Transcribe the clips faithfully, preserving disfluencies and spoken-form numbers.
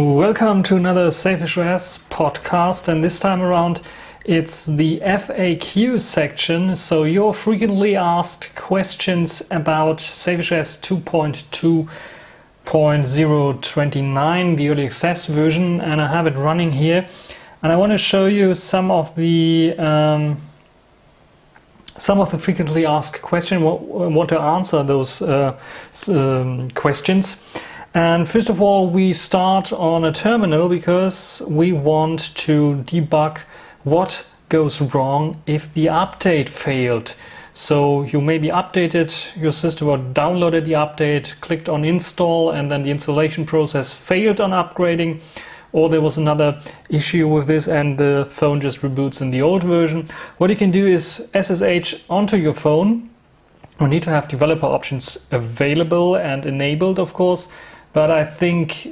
Welcome to another SailfishOS podcast, and this time around it's the F A Q section, so your frequently asked questions about SailfishOS two point two point zero twenty-nine, the early access version, and I have it running here. And I want to show you some of the um, some of the frequently asked questions, what, what to answer those uh, um, questions. And first of all, we start on a terminal because we want to debug what goes wrong if the update failed. So you maybe updated your system or downloaded the update, clicked on install, and then the installation process failed on upgrading, or there was another issue with this and the phone just reboots in the old version. What you can do is S S H onto your phone. We need to have developer options available and enabled, of course. But I think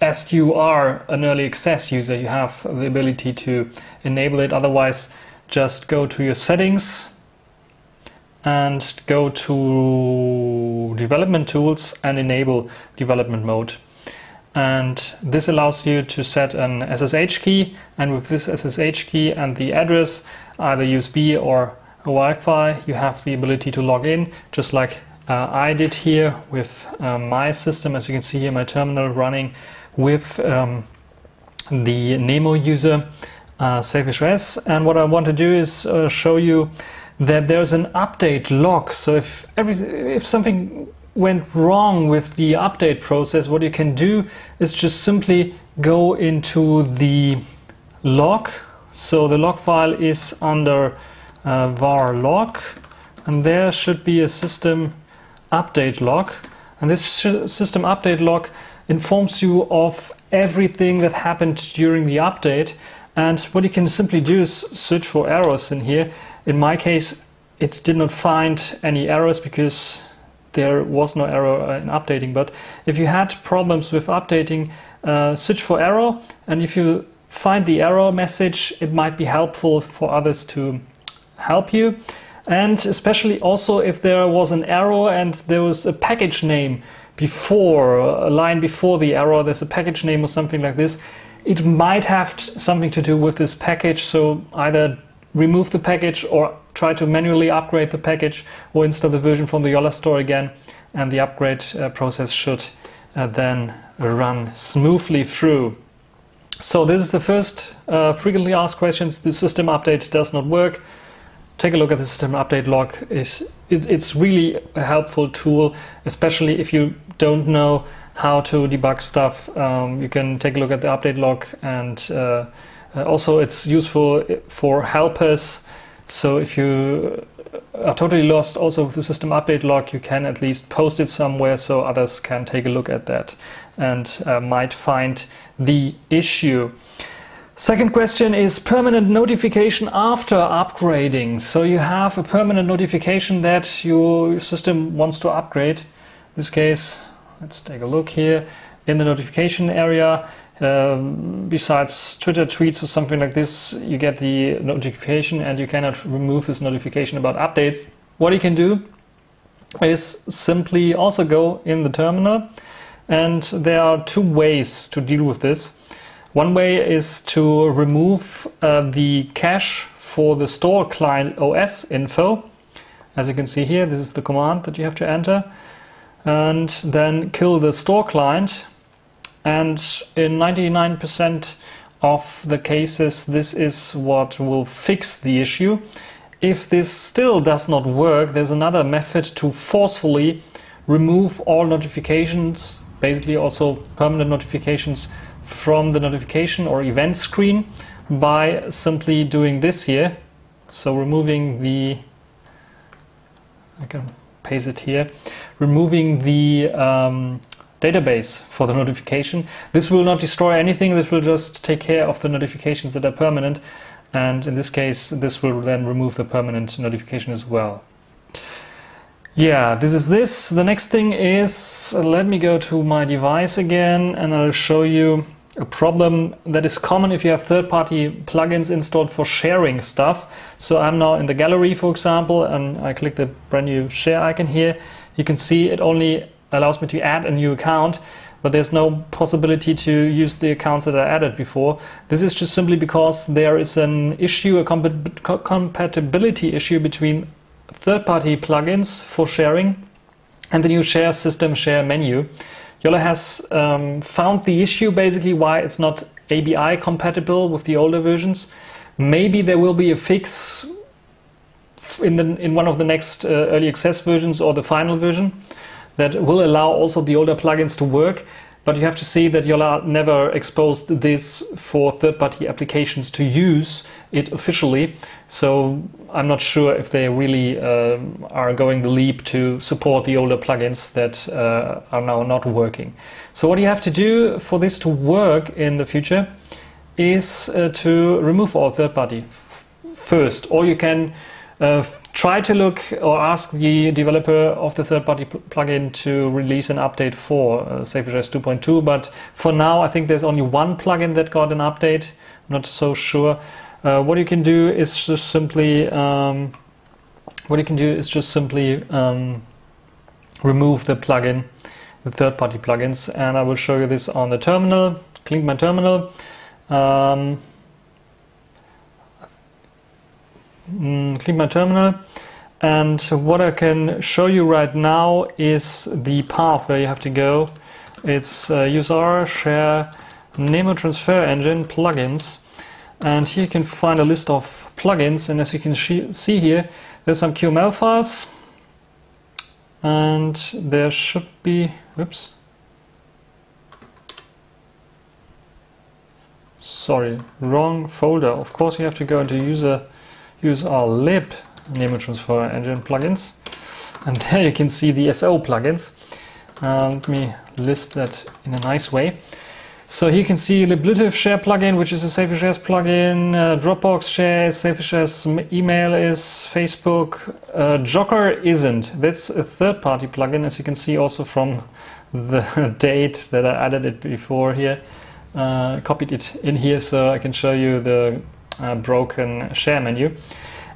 as you are an early access user, you have the ability to enable it. Otherwise, just go to your settings and go to development tools and enable development mode. And this allows you to set an S S H key, and with this S S H key and the address, either U S B or Wi-Fi, you have the ability to log in, just like Uh, I did here with uh, my system. As you can see here, my terminal running with um, the Nemo user, uh, SailfishOS. And what I want to do is uh, show you that there's an update log. So if every, if something went wrong with the update process, what you can do is just simply go into the log. So the log file is under uh, var log, and there should be a system update log, and this system update log informs you of everything that happened during the update. And what you can simply do is search for errors in here. In my case, it did not find any errors because there was no error in updating, but if you had problems with updating, uh, search for error, and if you find the error message, it might be helpful for others to help you. And especially also if there was an error and there was a package name before, a line before the error, there's a package name or something like this, it might have something to do with this package. So either remove the package or try to manually upgrade the package or install the version from the Jolla store again, and the upgrade uh, process should uh, then run smoothly through. So this is the first uh, frequently asked questions. The system update does not work. Take a look at the system update log. It's, it's really a helpful tool, especially if you don't know how to debug stuff. Um, you can take a look at the update log, and uh, also it's useful for helpers. So if you are totally lost also with the system update log, you can at least post it somewhere so others can take a look at that and uh, might find the issue. Second question is permanent notification after upgrading. So you have a permanent notification that your system wants to upgrade. In this case, let's take a look here in the notification area. Uh, besides Twitter tweets or something like this, you get the notification and you cannot remove this notification about updates. What you can do is simply also go in the terminal, and there are two ways to deal with this. One way is to remove uh, the cache for the store client O S info. As you can see here, this is the command that you have to enter, and then kill the store client. And in ninety-nine percent of the cases, this is what will fix the issue. If this still does not work, there's another method to forcefully remove all notifications, basically also permanent notifications, from the notification or event screen by simply doing this here. So removing the, I can paste it here, removing the um, database for the notification. This will not destroy anything, this will just take care of the notifications that are permanent, and in this case this will then remove the permanent notification as well. Yeah, this is this. The next thing is, let me go to my device again, and I'll show you a problem that is common if you have third-party plugins installed for sharing stuff. So I'm now in the gallery, for example, and I click the brand new share icon here. You can see it only allows me to add a new account, but there's no possibility to use the accounts that I added before. This is just simply because there is an issue, a comp compatibility issue between third-party plugins for sharing and the new share system share menu. Jolla has um, found the issue, basically why it's not A B I compatible with the older versions. Maybe there will be a fix in the in one of the next uh, early access versions or the final version that will allow also the older plugins to work, but you have to see that Jolla never exposed this for third-party applications to use it officially, so I'm not sure if they really uh, are going the leap to support the older plugins that uh, are now not working. So what you have to do for this to work in the future is uh, to remove all third-party first, or you can Uh, try to look or ask the developer of the third-party pl plugin to release an update for uh, SailfishOS two point two, but for now I think there's only one plugin that got an update. I'm not so sure. Uh, what you can do is just simply um, what you can do is just simply um, remove the plugin, the third-party plugins, and I will show you this on the terminal. Click my terminal. Um, Mm, click my terminal, and what I can show you right now is the path where you have to go. It's uh, user share Nemo transfer engine plugins, and here you can find a list of plugins, and as you can see here, there's some Q M L files, and there should be whoops sorry wrong folder. Of course you have to go into user use our lib Nemo transfer engine plugins, and there you can see the S O plugins. Uh, let me list that in a nice way. So here you can see the Bluetooth share plugin, which is a SailfishOS plugin, uh, Dropbox share, SailfishOS email is, Facebook, uh, Jocker isn't. That's a third-party plugin, as you can see also from the date that I added it before here. Uh, copied it in here so I can show you the Uh, broken share menu.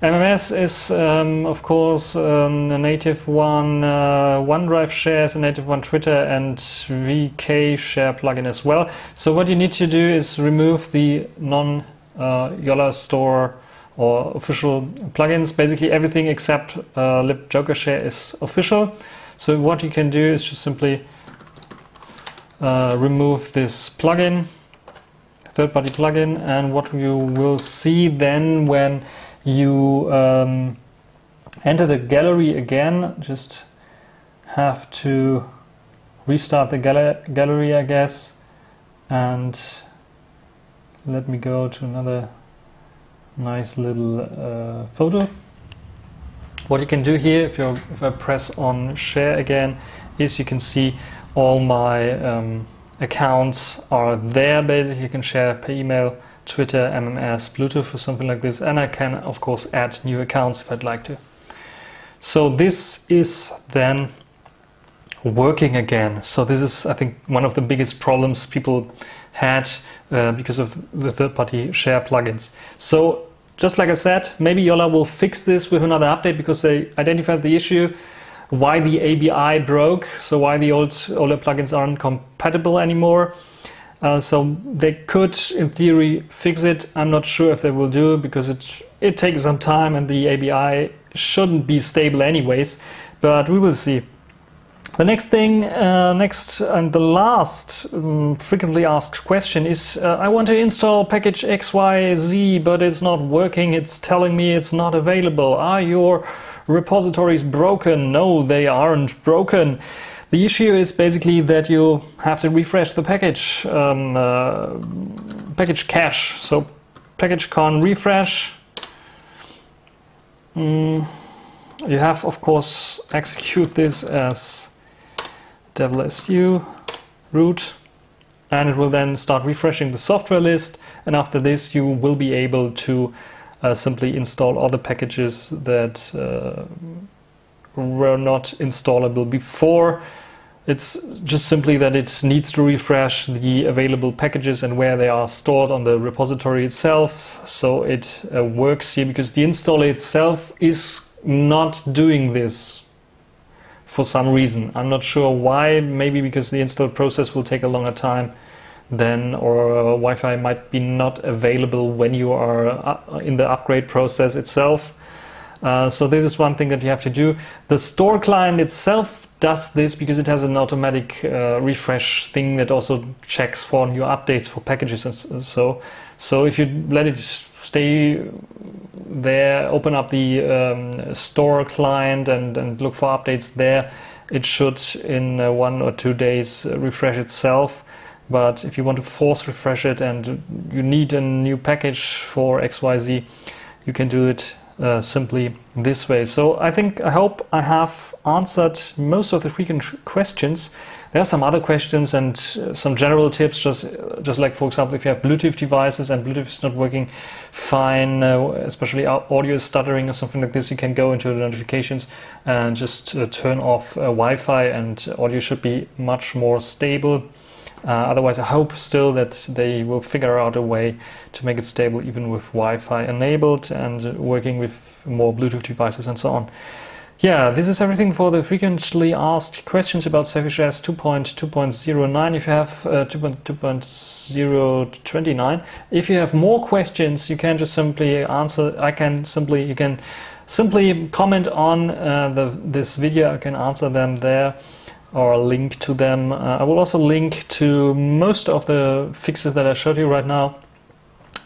M M S is um, of course um, a native one, uh, OneDrive shares a native one, Twitter and V K share plugin as well. So what you need to do is remove the non uh, Jolla store or official plugins. Basically everything except uh, lib Joker share is official. So what you can do is just simply uh, remove this plugin, third-party plugin, and what you will see then when you um, enter the gallery again, just have to restart the gal gallery, I guess, and let me go to another nice little uh, photo. What you can do here, if, you're, if I press on share again, is you can see all my um, accounts are there. Basically you can share per email, Twitter, M M S, Bluetooth or something like this, and I can of course add new accounts if I'd like to. So this is then working again. So this is, I think, one of the biggest problems people had uh, because of the third-party share plugins. So just like I said, maybe Jolla will fix this with another update because they identified the issue, why the A B I broke, so why the old older plugins aren't compatible anymore. Uh, so they could, in theory, fix it. I'm not sure if they will do, because it it takes some time and the A B I shouldn't be stable anyways. But we will see. The next thing, uh, next and the last um, frequently asked question is: uh, I want to install package X Y Z, but it's not working. It's telling me it's not available. Are your repositories broken? No, they aren't broken. The issue is basically that you have to refresh the package um, uh, package cache. So package con refresh. Mm, you have of course execute this as devil S U root, and it will then start refreshing the software list, and after this you will be able to Uh, simply install all the packages that uh, were not installable before. It's just simply that it needs to refresh the available packages and where they are stored on the repository itself, so it uh, works here, because the installer itself is not doing this for some reason. I'm not sure why, maybe because the install process will take a longer time then, or uh, Wi-Fi might be not available when you are uh, in the upgrade process itself. Uh, so this is one thing that you have to do. The store client itself does this because it has an automatic uh, refresh thing that also checks for new updates for packages and so. So if you let it stay there, open up the um, store client and, and look for updates there, it should in uh, one or two days refresh itself. But if you want to force refresh it and you need a new package for X Y Z, you can do it Uh, simply this way. So I think, I hope I have answered most of the frequent questions. There are some other questions and uh, some general tips, just just like, for example, if you have Bluetooth devices and Bluetooth is not working fine, uh, especially audio is stuttering or something like this, you can go into the notifications and just uh, turn off uh, Wi-Fi, and audio should be much more stable. Uh, otherwise, I hope still that they will figure out a way to make it stable even with Wi-Fi enabled and working with more Bluetooth devices and so on. Yeah, this is everything for the frequently asked questions about SailfishOS two point two point oh nine. If you have uh, two point two point oh two nine, if you have more questions, you can just simply answer. I can simply you can simply comment on uh, the this video. I can answer them there, or link to them. Uh, I will also link to most of the fixes that I showed you right now.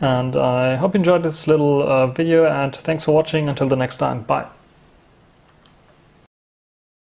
And I hope you enjoyed this little uh, video, and thanks for watching. Until the next time, bye.